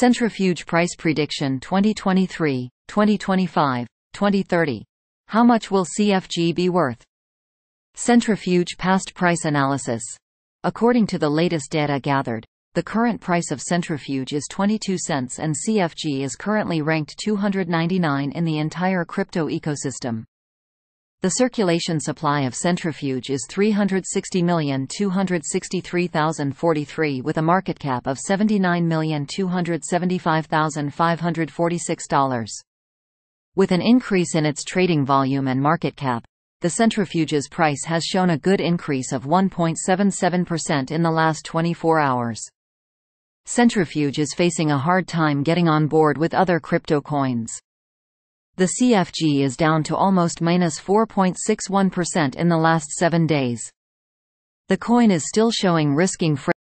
Centrifuge price prediction 2023, 2025, 2030. How much will CFG be worth? Centrifuge past price analysis. According to the latest data gathered, the current price of Centrifuge is 22 cents and CFG is currently ranked 299 in the entire crypto ecosystem. The circulation supply of Centrifuge is 360,263,043 with a market cap of $79,275,546. With an increase in its trading volume and market cap, the Centrifuge's price has shown a good increase of 1.77% in the last 24 hours. Centrifuge is facing a hard time getting on board with other crypto coins. The CFG is down to almost minus 4.61% in the last 7 days. The coin is still showing risking